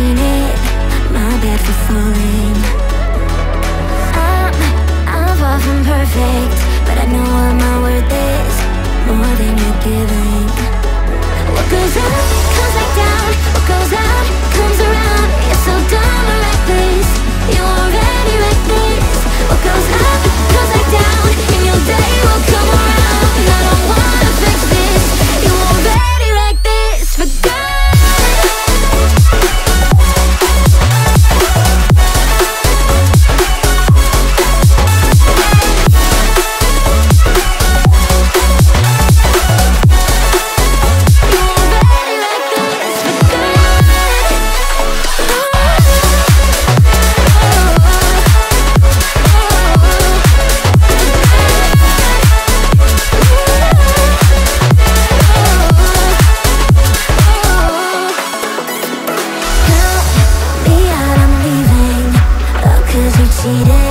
mean it, my bad for falling. I'm far from perfect, but I know what my worth is, more than you're giving. What goes up comes back down, what goes out comes around. You're so dumb to like this, you already like this. What goes up comes back down, and your day will come around. And I don't wanna fix this, you already like this. Forgot. She did.